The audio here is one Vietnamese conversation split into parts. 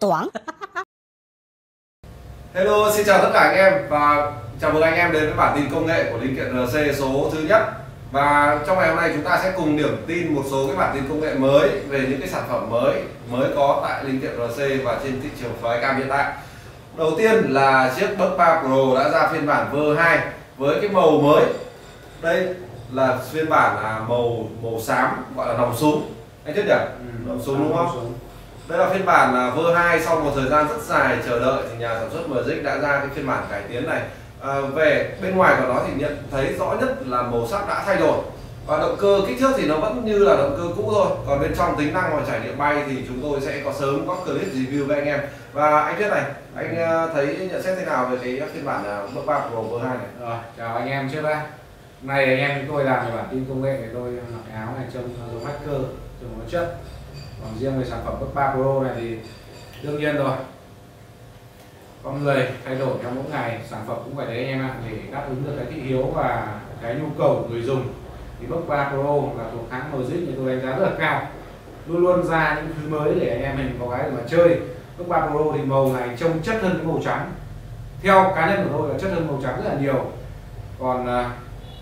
Toán. Hello, xin chào tất cả anh em và chào mừng anh em đến với bản tin công nghệ của Linh kiện RC số thứ nhất. Và trong ngày hôm nay chúng ta sẽ cùng điểm tin một số cái bản tin công nghệ mới về những cái sản phẩm mới có tại Linh kiện RC và trên thị trường flycam hiện tại. Đầu tiên là chiếc BUGS 3 Pro đã ra phiên bản version 2 với cái màu mới. Đây là phiên bản là màu xám, gọi là nòng súng. Anh thích nhỉ? Nòng súng đúng không? Đây là phiên bản là version 2 sau một thời gian rất dài chờ đợi thì nhà sản xuất Magic đã ra cái phiên bản cải tiến này. Về bên ngoài của nó thì nhận thấy rõ nhất là màu sắc đã thay đổi và động cơ kích thước thì nó vẫn như là động cơ cũ thôi, còn bên trong tính năng và trải nghiệm bay thì chúng tôi sẽ có sớm có clip review với anh em. Và anh Tuyết này, anh thấy nhận xét thế nào về cái phiên bản BUGS 3 Pro version 2 này? Chào anh em. Trước đây này anh em chúng tôi làm bản tin công nghệ thì tôi mặc áo này trông giống hacker, trông nó chất. Còn riêng về sản phẩm BUGS 3 Pro này thì đương nhiên rồi, con người thay đổi theo mỗi ngày, sản phẩm cũng phải đấy anh em ạ, để đáp ứng được cái thị hiếu và cái nhu cầu của người dùng. Thì BUGS 3 Pro là thuộc hãng Magic thì tôi đánh giá rất là cao, luôn luôn ra những thứ mới để anh em mình có cái để mà chơi. BUGS 3 Pro thì màu này trông chất hơn cái màu trắng, theo cá nhân của tôi là chất hơn màu trắng rất là nhiều. Còn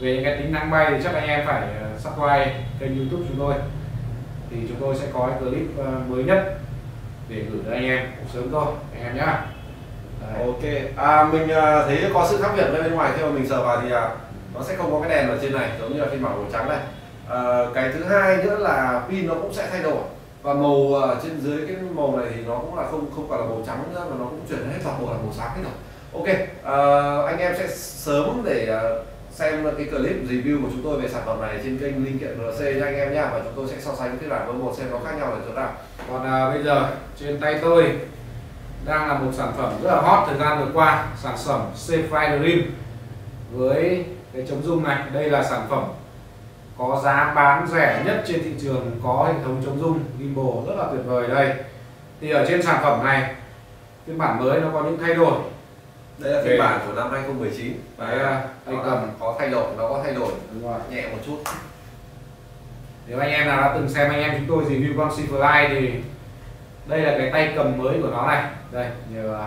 về những cái tính năng bay thì chắc anh em phải subscribe kênh YouTube chúng tôi, thì chúng tôi sẽ có cái clip mới nhất để gửi tới anh em sớm thôi anh em nhé. Ok, mình thấy có sự khác biệt với bên ngoài khi mà mình sờ vào thì nó sẽ không có cái đèn ở trên này giống như là phiên bản màu trắng này. Cái thứ hai nữa là pin nó cũng sẽ thay đổi và màu trên dưới cái màu này thì nó cũng là không phải là màu trắng nữa mà nó cũng chuyển hết toàn bộ là màu sáng hết rồi. Ok, anh em sẽ sớm để xem cái clip review của chúng tôi về sản phẩm này trên kênh Linh kiện RC nha anh em nha, và chúng tôi sẽ so sánh phiên bản với một xem nó khác nhau là chỗ nào. Còn bây giờ trên tay tôi đang là một sản phẩm rất là hot thời gian vừa qua, sản phẩm C-Fly Dream với cái chống rung này. Đây là sản phẩm có giá bán rẻ nhất trên thị trường, có hệ thống chống rung gimbal rất là tuyệt vời. Đây thì ở trên sản phẩm này phiên bản mới nó có những thay đổi. Đây là phiên bản của năm 2019 và anh cầm có thay đổi, nó có thay đổi nhẹ một chút. Nếu anh em nào đã từng xem anh em chúng tôi review con C-Fly thì đây là cái tay cầm mới của nó này. Đây, nhờ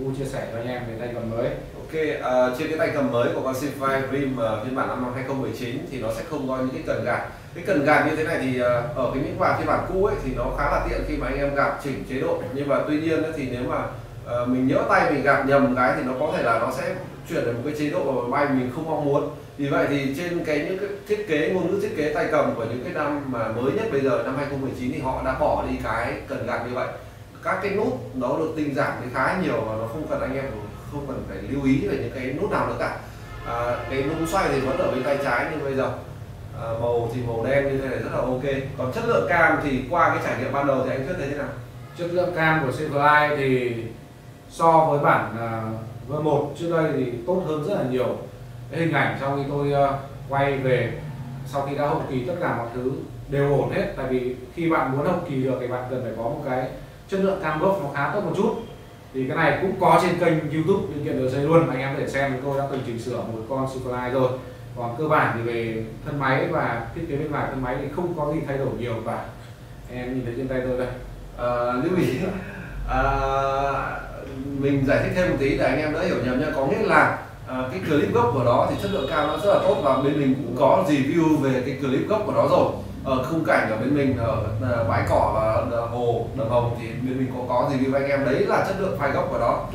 U chia sẻ cho anh em về tay cầm mới. Ok, trên cái tay cầm mới của con C-Fly Dream phiên bản năm 2019 thì nó sẽ không có những cái cần gạt. Cái cần gạt như thế này thì ở cái những bản phiên bản cũ ấy thì nó khá là tiện khi mà anh em gạt chỉnh chế độ. Nhưng mà tuy nhiên thì nếu mà mình nhỡ tay mình gạt nhầm một cái thì nó có thể là nó sẽ chuyển đến một cái chế độ bay mình không mong muốn. Vì vậy thì trên những cái thiết kế, ngôn ngữ thiết kế tay cầm của những cái năm mà mới nhất bây giờ năm 2019 thì họ đã bỏ đi cái cần gạt như vậy. Các cái nút nó được tinh giản thì khá nhiều và nó không cần anh em không cần phải lưu ý về những cái nút nào nữa cả. Cái nút xoay thì vẫn ở bên tay trái nhưng bây giờ màu thì màu đen như thế này rất là ok. Còn chất lượng cam thì qua cái trải nghiệm ban đầu thì anh Thuyết thấy thế nào? Chất lượng cam của C-Fly thì so với bản version 1 trước đây thì tốt hơn rất là nhiều. Cái hình ảnh sau khi tôi quay về, sau khi đã hậu kỳ tất cả mọi thứ đều ổn hết, tại vì khi bạn muốn hậu kỳ được thì bạn cần phải có một cái chất lượng cam gốc nó khá tốt một chút. Thì cái này cũng có trên kênh YouTube Linh kiện RC luôn, anh em có thể xem. Tôi đã từng chỉnh sửa một con C-Fly rồi. Còn cơ bản thì về thân máy và thiết kế bên ngoài thân máy thì không có gì thay đổi nhiều cả. Em nhìn thấy trên tay tôi đây. Lưu ý mình giải thích thêm một tí để anh em đỡ hiểu nhầm nha. Có nghĩa là cái clip gốc của nó thì chất lượng cao nó rất là tốt và bên mình cũng có review về cái clip gốc của nó rồi. Ở khung cảnh ở bên mình ở bãi cỏ và hồ Đầm Hồng thì bên mình có review với anh em, đấy là chất lượng file gốc của nó.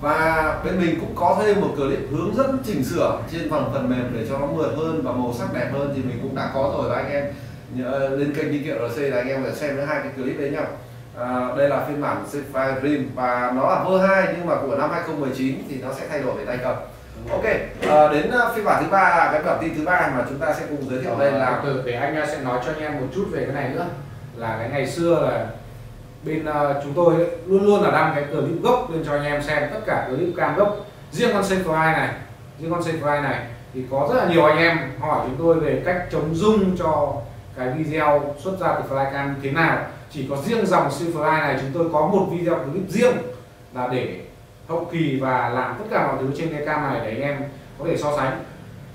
Và bên mình cũng có thêm một clip hướng dẫn chỉnh sửa trên phần mềm để cho nó mượt hơn và màu sắc đẹp hơn thì mình cũng đã có rồi. Và anh em lên kênh Linh kiện RC là anh em phải xem với hai cái clip đấy nhau. Đây là phiên bản C-Fly Dream và nó là version 2 nhưng mà của năm 2019 thì nó sẽ thay đổi về tay cầm. Ok, đến phiên bản thứ ba, cái bản tin thứ ba mà chúng ta sẽ cùng giới thiệu đây là để anh sẽ nói cho anh em một chút về cái này nữa. Là cái ngày xưa là bên chúng tôi luôn luôn là đăng cái clip gốc lên cho anh em xem, tất cả clip cam gốc. Riêng con C-Fly này, thì có rất là nhiều anh em hỏi chúng tôi về cách chống rung cho cái video xuất ra từ flycam như thế nào. Chỉ có riêng dòng C-Fly này chúng tôi có một video clip riêng là để hậu kỳ và làm tất cả mọi thứ trên cái cam này để anh em có thể so sánh.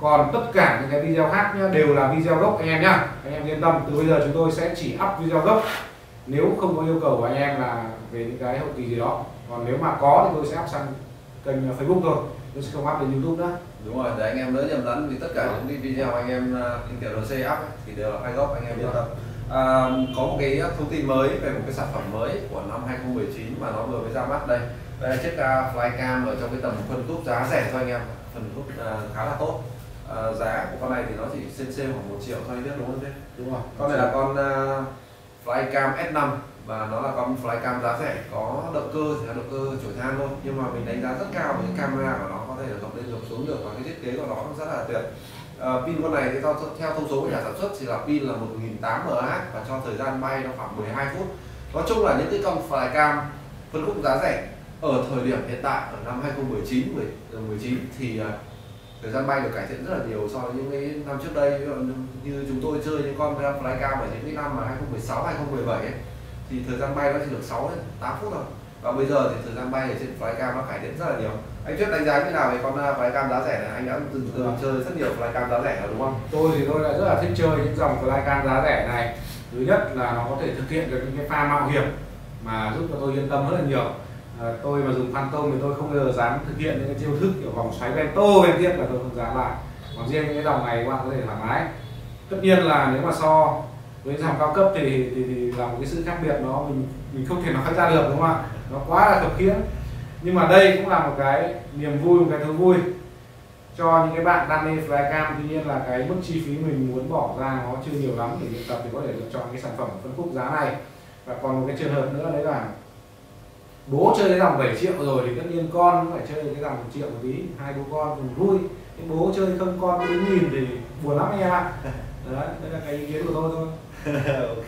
Còn tất cả những cái video khác nhá, đều là video gốc anh em nhá. Anh em yên tâm, từ bây giờ chúng tôi sẽ chỉ up video gốc nếu không có yêu cầu của anh em là về những cái hậu kỳ gì đó. Còn nếu mà có thì tôi sẽ up sang kênh Facebook thôi, tôi sẽ không up lên YouTube nữa. Đúng rồi, để anh em đỡ nhầm lẫn, vì tất cả những video anh em linh kiện RC up thì đều là hai góc, anh em yên tâm. Có một cái thông tin mới về một cái sản phẩm mới của năm 2019 mà nó vừa mới ra mắt đây. Đây là chiếc Flycam ở trong cái tầm phân khúc giá rẻ thôi anh em, phân khúc khá là tốt. Giá của con này thì nó chỉ trên sale khoảng 1 triệu thôi, biết đúng không thế? Đúng rồi. Con này là con Flycam S 5 và nó là con Flycam giá rẻ, có động cơ thì là động cơ chổi than thôi, nhưng mà mình đánh giá rất cao với camera của nó, có thể là dọc lên dọc xuống được và cái thiết kế của nó rất là tuyệt. Pin con này thì theo thông số của nhà sản xuất thì là pin là 1800 mAh và cho thời gian bay nó khoảng 12 phút. Nói chung là những cái con Flycam phân khúc giá rẻ ở thời điểm hiện tại ở năm 2019 thì thời gian bay được cải thiện rất là nhiều so với những cái năm trước đây. Như chúng tôi chơi những con Flycam ở những cái năm mà 2016, 2017 ấy, thì thời gian bay nó chỉ được 6 đến 8 phút thôi. Và bây giờ thì thời gian bay ở trên Flycam nó cải thiện rất là nhiều. Anh Tuyết đánh giá như nào về con Flycam giá rẻ này? Anh đã từng chơi rất nhiều Flycam giá rẻ rồi đúng không? Tôi thì tôi đã rất là thích chơi những dòng Flycam giá rẻ này. Thứ nhất là nó có thể thực hiện được những cái pha mạo hiểm mà giúp cho tôi yên tâm rất là nhiều. Tôi mà dùng Phantom thì tôi không bao giờ dám thực hiện những cái chiêu thức kiểu vòng xoáy bento bên tiếp là tôi không dám lại. Còn riêng cái dòng này các bạn có thể thoải mái. Tất nhiên là nếu mà so với dòng cao cấp thì là một cái sự khác biệt, nó mình không thể nói ra được đúng không ạ? Nó quá là khập khiễng. Nhưng mà đây cũng là một cái niềm vui, một cái thú vui cho những cái bạn đam mê Flycam. Tuy nhiên là cái mức chi phí mình muốn bỏ ra nó chưa nhiều lắm để luyện tập thì có thể lựa chọn cái sản phẩm phân khúc giá này. Và còn một cái trường hợp nữa đấy là bố chơi cái dòng 7 triệu rồi thì tất nhiên con cũng phải chơi cái dòng 1 triệu một tí, hai bố con cùng vui. Nhưng bố chơi không con cứ nhìn thì buồn lắm anh em ạ. Đấy, đây là cái ý kiến của tôi thôi. Ok.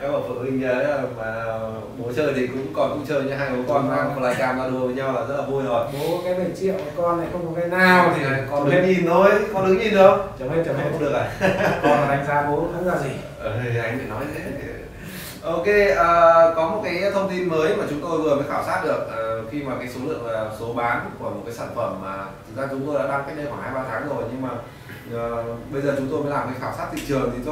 Các bậc phụ huynh nhớ mà bố chơi thì cũng chơi như hai bố con mang Flycam ra đùa với nhau là rất là vui rồi. Bố cái 7 triệu con này không có cái nào thì này, con đứng nhìn thôi, con đứng nhìn đâu. Chấm hết không được à? Con là đánh giá bố không ra gì. Thì anh phải nói thế. Ok, có một cái thông tin mới mà chúng tôi vừa mới khảo sát được khi mà cái số lượng số bán của một cái sản phẩm mà thực ra chúng tôi đã đăng cách đây khoảng 2-3 tháng rồi, nhưng mà bây giờ chúng tôi mới làm cái khảo sát thị trường thì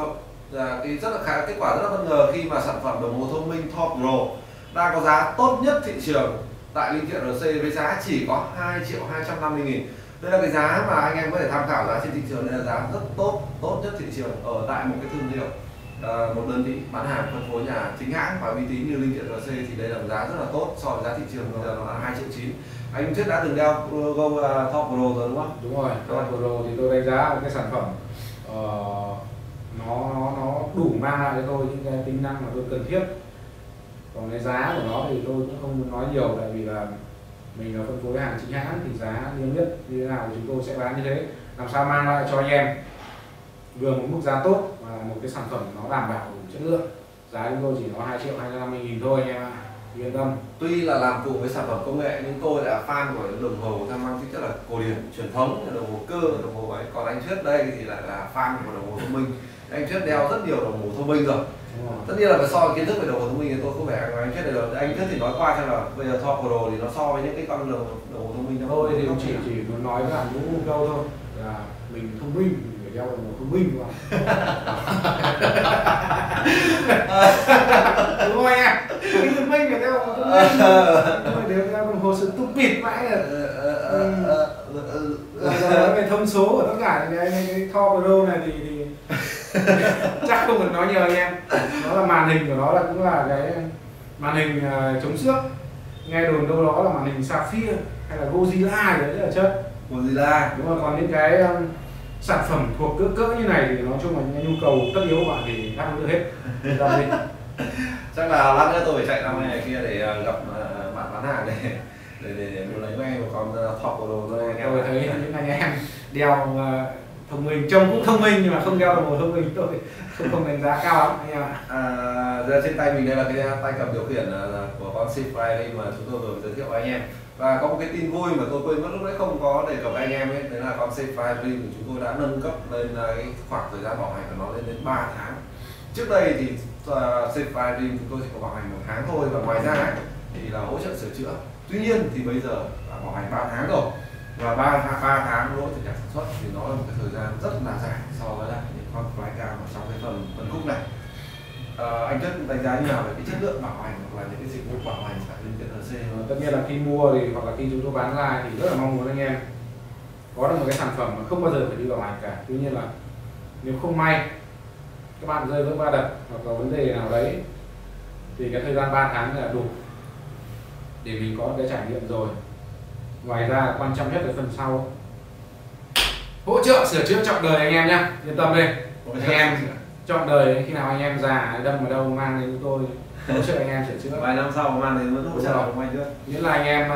rất là kết quả rất là bất ngờ khi mà sản phẩm đồng hồ thông minh Thor Pro đang có giá tốt nhất thị trường tại linh kiện RC với giá chỉ có 2.250.000. Đây là cái giá mà anh em có thể tham khảo giá trên thị trường, đây là giá rất tốt nhất thị trường ở tại một cái thương hiệu, một đơn vị bán hàng phân phối nhà chính hãng và uy tín như linh kiện RC, thì đây là một giá rất là tốt so với giá thị trường bây giờ nó là 2.900.000. Anh Thuyết đã từng đeo logo Thor Pro rồi đúng không? Đúng rồi, Thor Pro thì tôi đánh giá một cái sản phẩm nó đủ mang lại cho tôi những cái tính năng mà tôi cần thiết. Còn cái giá của nó thì tôi cũng không muốn nói nhiều, tại vì là mình là phân phối hàng chính hãng thì giá niêm yết như thế nào chúng tôi sẽ bán như thế, làm sao mang lại cho anh em vừa một mức giá tốt và một cái sản phẩm nó đảm bảo đủ chất lượng. Giá chúng tôi chỉ có 2.250.000 thôi anh em ạ, yên tâm. Tuy là làm cùng với sản phẩm công nghệ nhưng tôi là fan của đồng hồ mang tính chất là cổ điển truyền thống, đồng hồ cơ, đồng hồ ấy. Còn anh Thuyết đây thì lại là fan của đồng hồ thông minh. Anh Thuyết đeo rất nhiều đồng hồ thông minh rồi. Tất nhiên là phải so với kiến thức về đồng hồ thông minh thì tôi không phải anh Thuyết được. Anh Thuyết thì nói qua xem là bây giờ Thor Pro thì nó so với những cái con đồng hồ thông minh thôi thì không chỉ muốn nói với anh Vũ câu thôi là mình thông minh, mình phải đeo đồng hồ thông minh mà. Đúng không anh em? Mình thông minh phải đeo đồng hồ thông minh. Đeo đồng hồ sự stupid mãi rồi. Về thông số của tất cả cái Thor Pro này thì chắc không cần nói nhiều anh em. Nó là màn hình của nó là cũng là cái màn hình chống xước, nghe đồn đâu đó là màn hình Sapphire hay là Godzilla đấy là chất Godzilla đúng rồi. Còn những cái sản phẩm thuộc cỡ như này thì nói chung là những nhu cầu tất yếu của bạn thì đáp ứng được hết. Chắc là lát nữa tôi phải chạy ra ngoài này kia để gặp bạn bán hàng để lấy ngay một con Thor Pro. Tôi thấy những anh em đeo thông minh trông cũng thông minh nhưng mà không đeo đồng hồ thông minh tôi không đánh giá cao lắm anh em ạ. Giờ trên tay mình đây là cái tay cầm điều khiển của con C-Fly Dream mà chúng tôi vừa giới thiệu với anh em. Và có một cái tin vui mà tôi quên mất lúc nãy không có đề cập anh em ấy, đấy là con C-Fly Dream của chúng tôi đã nâng cấp lên cái khoảng thời gian bảo hành của nó lên đến 3 tháng. Trước đây thì C-Fly Dream chúng tôi chỉ có bảo hành 1 tháng thôi, và ngoài ra thì là hỗ trợ sửa chữa. Tuy nhiên thì bây giờ đã bảo hành 3 tháng rồi, và 3 tháng lỗi từ nhà sản xuất thì nó là một cái thời gian rất là dài so với lại những con Flycam trong cái phần khúc này. Anh Chất đánh giá như nào về cái chất lượng bảo hành hoặc là những cái dịch vụ bảo hành tại linh kiện RC? Tất nhiên là khi mua thì hoặc là khi chúng tôi bán ra thì rất là mong muốn anh em có được một cái sản phẩm mà không bao giờ phải đi bảo hành cả. Tuy nhiên là nếu không may các bạn rơi vỡ va đập hoặc có vấn đề nào đấy thì cái thời gian 3 tháng là đủ để mình có cái trải nghiệm rồi. Ngoài ra quan trọng nhất là phần sau hỗ trợ sửa chữa trọn đời anh em nhé, yên tâm đi anh em. Chọn đời khi nào anh em già đâm vào đâu mang đến tôi hỗ trợ anh em sửa chữa, vài năm sau mang đến vẫn hỗ trợ của anh nữa, nghĩa là anh em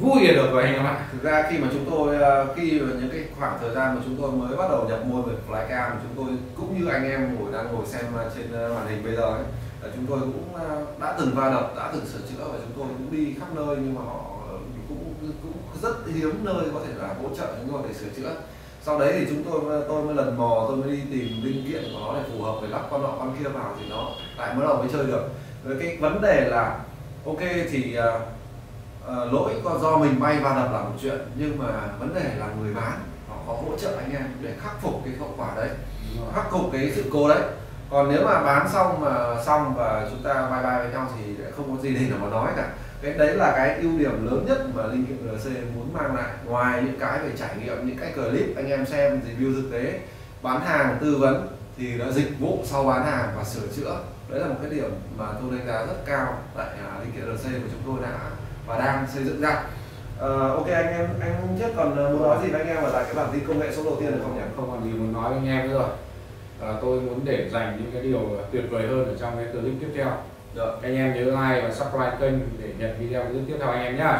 vui là được rồi anh em ạ. Thực ra khi mà chúng tôi khi những cái khoảng thời gian mà chúng tôi mới bắt đầu nhập môn về flycam, chúng tôi cũng như anh em đang ngồi xem trên màn hình bây giờ ấy, là chúng tôi cũng đã từng va đập, đã từng sửa chữa và chúng tôi cũng đi khắp nơi, nhưng mà họ cũng rất hiếm nơi có thể là hỗ trợ chúng tôi để sửa chữa. Sau đấy thì tôi mới lần mò, tôi mới đi tìm linh kiện của nó để phù hợp với lắp con nọ con kia vào thì nó lại mới đầu mới chơi được. Với cái vấn đề là ok thì lỗi do mình bay va đập là một chuyện, nhưng mà vấn đề là người bán họ có hỗ trợ anh em để khắc phục cái hậu quả đấy, khắc phục cái sự cố đấy. Còn nếu mà bán xong và chúng ta bye bye với nhau thì không có gì để mà nói cả. Cái đấy là cái ưu điểm lớn nhất mà linh kiện RC muốn mang lại, ngoài những cái về trải nghiệm, những cái clip anh em xem review thực tế, bán hàng, tư vấn thì nó dịch vụ sau bán hàng và sửa chữa. Đấy là một cái điểm mà tôi đánh giá rất cao tại linh kiện RC của chúng tôi đã và đang xây dựng ra. Ok anh em, anh Chất còn muốn nói gì với anh em ở tại cái bản tin công nghệ số đầu tiên được không nhỉ? Không còn gì muốn nói với anh em nữa rồi. Tôi muốn để dành những cái điều tuyệt vời hơn ở trong cái clip tiếp theo. Được. Anh em nhớ like và subscribe kênh để nhận video tiếp theo anh em nhé.